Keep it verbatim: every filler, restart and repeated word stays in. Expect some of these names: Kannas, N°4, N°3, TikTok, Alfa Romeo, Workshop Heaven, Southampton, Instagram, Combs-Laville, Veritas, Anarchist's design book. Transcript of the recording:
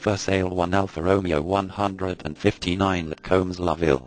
For sale one Alfa Romeo one hundred fifty-nine at Combs-Laville.